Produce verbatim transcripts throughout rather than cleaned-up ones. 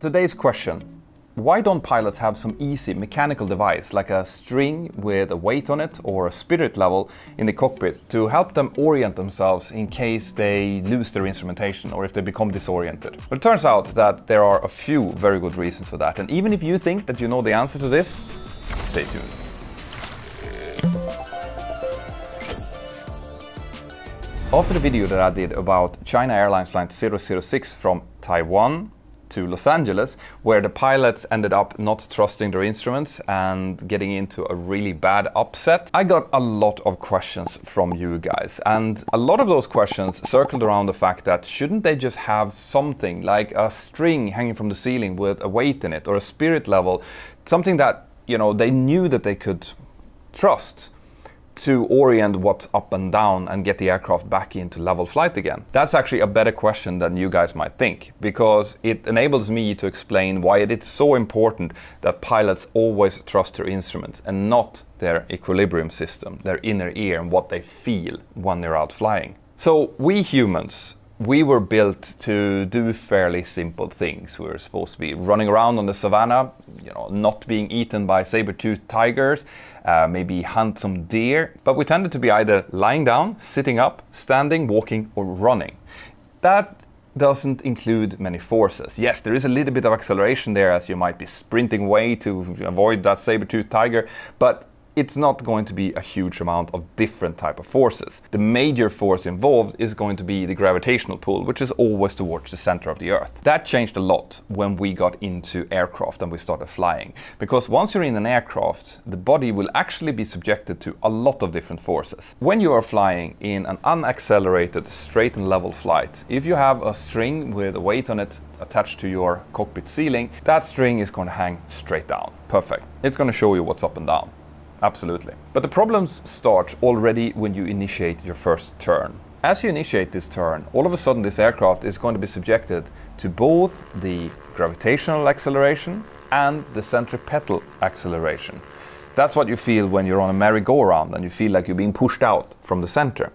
Today's question: why don't pilots have some easy mechanical device like a string with a weight on it or a spirit level in the cockpit to help them orient themselves in case they lose their instrumentation or if they become disoriented? But it turns out that there are a few very good reasons for that, and even if you think that you know the answer to this, stay tuned. After the video that I did about China Airlines Flight zero zero six from Taiwan to Los Angeles, where the pilots ended up not trusting their instruments and getting into a really bad upset, I got a lot of questions from you guys. And a lot of those questions circled around the fact that shouldn't they just have something like a string hanging from the ceiling with a weight in it or a spirit level, something that, you know, they knew that they could trust to orient what's up and down and get the aircraft back into level flight again? That's actually a better question than you guys might think, because it enables me to explain why it is so important that pilots always trust their instruments and not their equilibrium system, their inner ear, and what they feel when they're out flying. So we humans, we were built to do fairly simple things. We were supposed to be running around on the savannah, you know, not being eaten by saber-toothed tigers, uh, maybe hunt some deer. But we tended to be either lying down, sitting up, standing, walking, or running. That doesn't include many forces. Yes, there is a little bit of acceleration there, as you might be sprinting away to avoid that saber-toothed tiger, but it's not going to be a huge amount of different type of forces. The major force involved is going to be the gravitational pull, which is always towards the center of the Earth. That changed a lot when we got into aircraft and we started flying, because once you're in an aircraft, the body will actually be subjected to a lot of different forces. When you are flying in an unaccelerated, straight and level flight, if you have a string with a weight on it attached to your cockpit ceiling, that string is going to hang straight down. Perfect. It's going to show you what's up and down. Absolutely. But the problems start already when you initiate your first turn. As you initiate this turn, all of a sudden this aircraft is going to be subjected to both the gravitational acceleration and the centripetal acceleration. That's what you feel when you're on a merry-go-round and you feel like you're being pushed out from the center.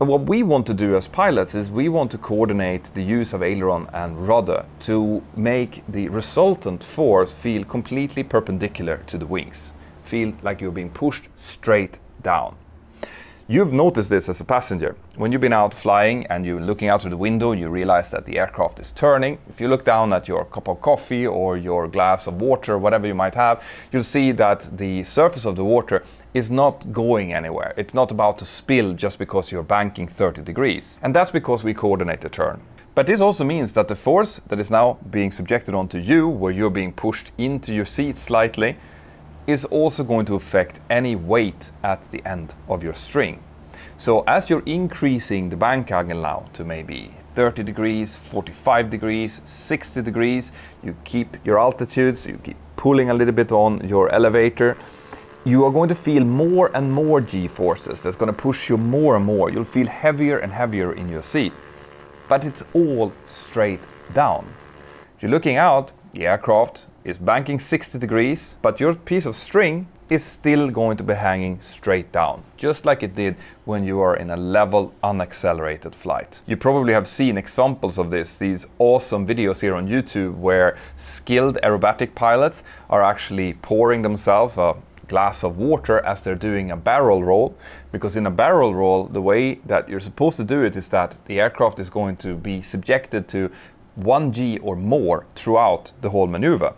But what we want to do as pilots is we want to coordinate the use of aileron and rudder to make the resultant force feel completely perpendicular to the wings. Feel like you're being pushed straight down. You've noticed this as a passenger. When you've been out flying and you're looking out of the window, you realize that the aircraft is turning. If you look down at your cup of coffee or your glass of water, whatever you might have, you'll see that the surface of the water is not going anywhere. It's not about to spill just because you're banking thirty degrees. And that's because we coordinate the turn. But this also means that the force that is now being subjected onto you, where you're being pushed into your seat slightly, is also going to affect any weight at the end of your string. So as you're increasing the bank angle now to maybe thirty degrees, forty-five degrees, sixty degrees, you keep your altitudes, you keep pulling a little bit on your elevator, you are going to feel more and more G-forces that's going to push you more and more. You'll feel heavier and heavier in your seat, but it's all straight down. If you're looking out, the aircraft is banking sixty degrees, but your piece of string is still going to be hanging straight down, just like it did when you are in a level unaccelerated flight. You probably have seen examples of this, these awesome videos here on YouTube where skilled aerobatic pilots are actually pouring themselves a glass of water as they're doing a barrel roll, because in a barrel roll, the way that you're supposed to do it is that the aircraft is going to be subjected to one G or more throughout the whole maneuver.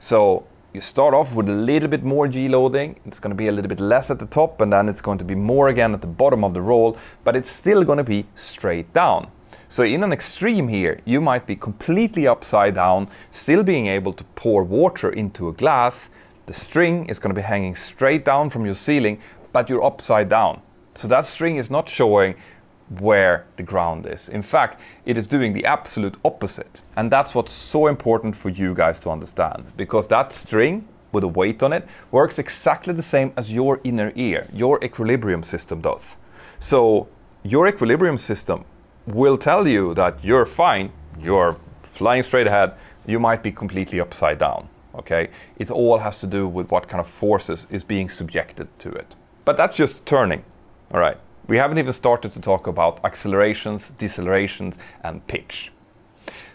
So you start off with a little bit more G loading, it's going to be a little bit less at the top, and then it's going to be more again at the bottom of the roll, but it's still going to be straight down. So in an extreme here, you might be completely upside down, still being able to pour water into a glass. The string is going to be hanging straight down from your ceiling, but you're upside down. So that string is not showing where the ground is. In fact, it is doing the absolute opposite. And that's what's so important for you guys to understand, because that string with a weight on it works exactly the same as your inner ear, your equilibrium system does. So your equilibrium system will tell you that you're fine, you're flying straight ahead, you might be completely upside down, okay? It all has to do with what kind of forces is being subjected to it. But that's just turning, all right? We haven't even started to talk about accelerations, decelerations, and pitch.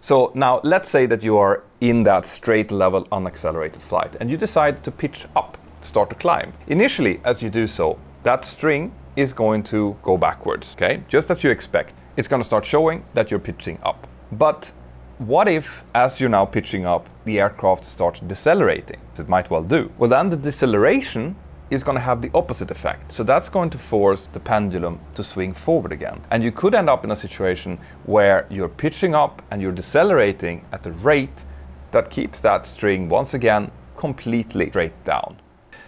So now let's say that you are in that straight level unaccelerated flight and you decide to pitch up, start to climb. Initially, as you do so, that string is going to go backwards, okay? Just as you expect. It's going to start showing that you're pitching up. But what if, as you're now pitching up, the aircraft starts decelerating? It might well do. Well, then the deceleration is going to have the opposite effect. So that's going to force the pendulum to swing forward again. And you could end up in a situation where you're pitching up and you're decelerating at a rate that keeps that string, once again, completely straight down.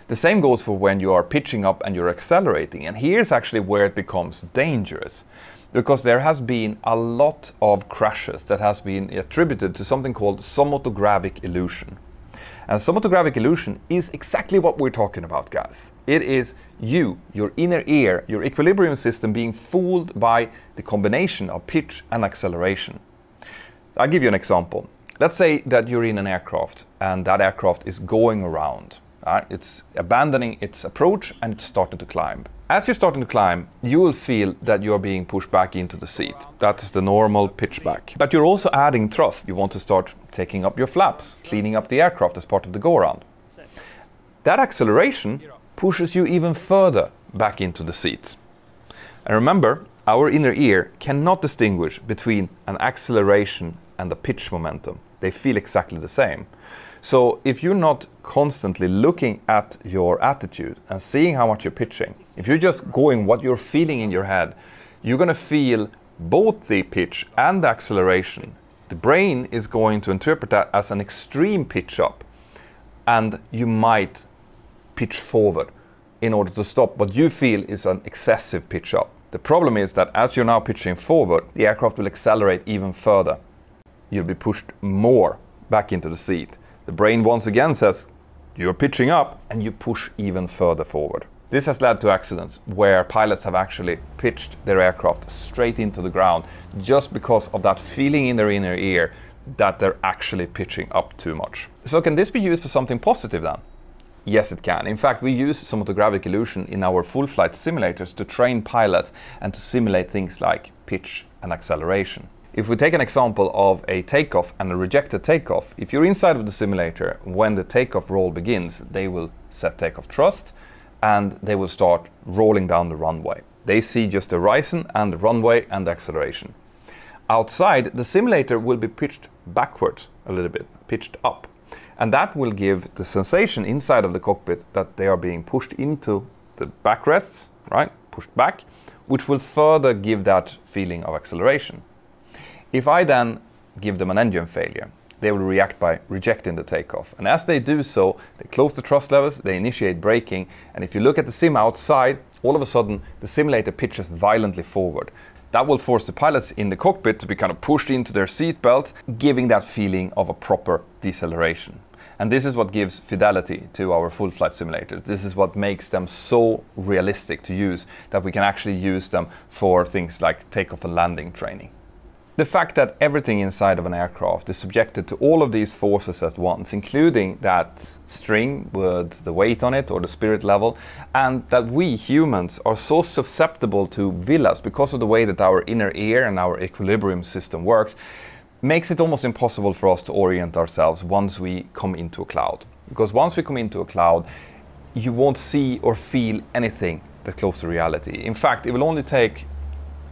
The same goes for when you are pitching up and you're accelerating. And here's actually where it becomes dangerous, because there has been a lot of crashes that has been attributed to something called somatogravic illusion. And somatogravic illusion is exactly what we're talking about, guys. It is you, your inner ear, your equilibrium system being fooled by the combination of pitch and acceleration. I'll give you an example. Let's say that you're in an aircraft and that aircraft is going around. Uh, it's abandoning its approach and it's starting to climb. As you're starting to climb, you will feel that you're being pushed back into the seat. That's the normal pitch back. But you're also adding thrust. You want to start taking up your flaps, cleaning up the aircraft as part of the go-around. That acceleration pushes you even further back into the seat. And remember, our inner ear cannot distinguish between an acceleration and a pitch momentum. They feel exactly the same. So if you're not constantly looking at your attitude and seeing how much you're pitching, if you're just going what you're feeling in your head, you're going to feel both the pitch and the acceleration. The brain is going to interpret that as an extreme pitch up, and you might pitch forward in order to stop what you feel is an excessive pitch up. The problem is that as you're now pitching forward, the aircraft will accelerate even further. You'll be pushed more back into the seat. The brain once again says, you're pitching up, and you push even further forward. This has led to accidents where pilots have actually pitched their aircraft straight into the ground just because of that feeling in their inner ear that they're actually pitching up too much. So can this be used for something positive then? Yes, it can. In fact, we use somatogravic illusion in our full flight simulators to train pilots and to simulate things like pitch and acceleration. If we take an example of a takeoff and a rejected takeoff, if you're inside of the simulator, when the takeoff roll begins, they will set takeoff thrust and they will start rolling down the runway. They see just the horizon and the runway and the acceleration. Outside, the simulator will be pitched backwards a little bit, pitched up. And that will give the sensation inside of the cockpit that they are being pushed into the backrests, right? Pushed back, which will further give that feeling of acceleration. If I then give them an engine failure, they will react by rejecting the takeoff. And as they do so, they close the thrust levers, they initiate braking. And if you look at the sim outside, all of a sudden, the simulator pitches violently forward. That will force the pilots in the cockpit to be kind of pushed into their seatbelt, giving that feeling of a proper deceleration. And this is what gives fidelity to our full flight simulators. This is what makes them so realistic to use, that we can actually use them for things like takeoff and landing training. The fact that everything inside of an aircraft is subjected to all of these forces at once, including that string with the weight on it or the spirit level, and that we humans are so susceptible to villas because of the way that our inner ear and our equilibrium system works, makes it almost impossible for us to orient ourselves once we come into a cloud. Because once we come into a cloud, you won't see or feel anything that's close to reality. In fact, it will only take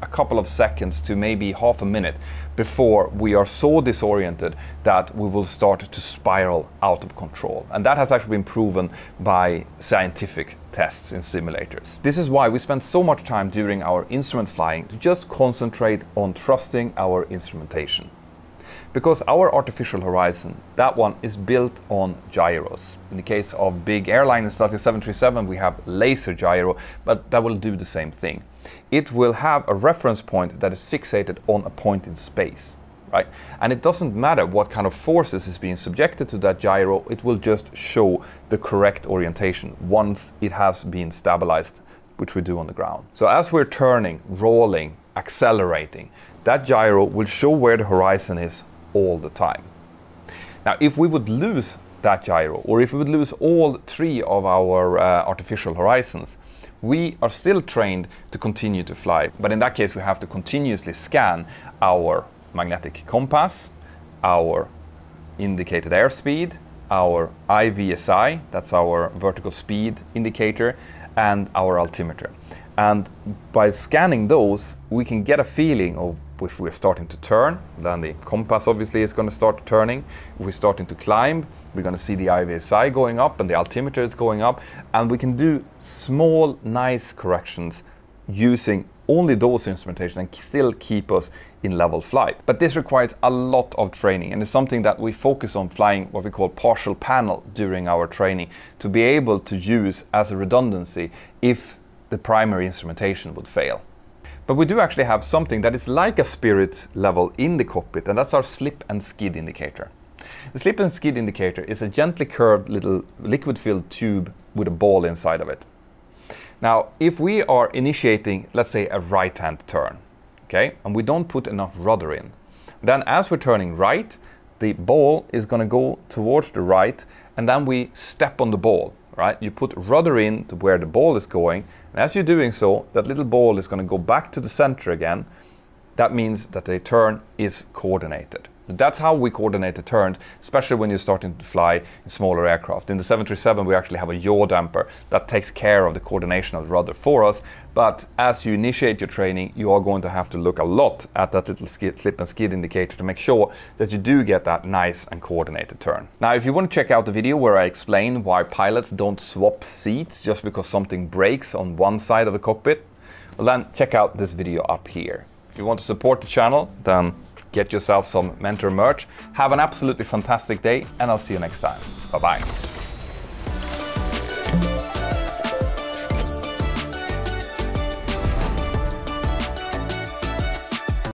a couple of seconds to maybe half a minute before we are so disoriented that we will start to spiral out of control. And that has actually been proven by scientific tests in simulators. This is why we spend so much time during our instrument flying to just concentrate on trusting our instrumentation. Because our artificial horizon, that one is built on gyros. In the case of big airliners like the seven thirty-seven, we have laser gyro, but that will do the same thing. It will have a reference point that is fixated on a point in space, right? And it doesn't matter what kind of forces is being subjected to that gyro, it will just show the correct orientation once it has been stabilized, which we do on the ground. So as we're turning, rolling, accelerating, that gyro will show where the horizon is all the time. Now, if we would lose that gyro, or if we would lose all three of our uh, artificial horizons, we are still trained to continue to fly. But in that case, we have to continuously scan our magnetic compass, our indicated airspeed, our I V S I, that's our vertical speed indicator, and our altimeter. And by scanning those, we can get a feeling of if we're starting to turn, then the compass obviously is going to start turning. If we're starting to climb, we're going to see the I V S I going up and the altimeter is going up. And we can do small, nice corrections using only those instrumentation and still keep us in level flight. But this requires a lot of training, and it's something that we focus on flying what we call partial panel during our training, to be able to use as a redundancy if the primary instrumentation would fail. But we do actually have something that is like a spirit level in the cockpit, and that's our slip and skid indicator. The slip and skid indicator is a gently curved little liquid-filled tube with a ball inside of it. Now, if we are initiating, let's say, a right-hand turn, okay, and we don't put enough rudder in, then as we're turning right, the ball is going to go towards the right, and then we step on the ball. Right? You put rudder in to where the ball is going, and as you're doing so, that little ball is going to go back to the center again. That means that the turn is coordinated. That's how we coordinate the turns, especially when you're starting to fly in smaller aircraft. In the seven three seven, we actually have a yaw damper that takes care of the coordination of the rudder for us, but as you initiate your training, you are going to have to look a lot at that little skid, slip and skid indicator to make sure that you do get that nice and coordinated turn. Now, if you want to check out the video where I explain why pilots don't swap seats just because something breaks on one side of the cockpit, well then check out this video up here. If you want to support the channel, then get yourself some Mentor merch. Have an absolutely fantastic day, and I'll see you next time. Bye-bye.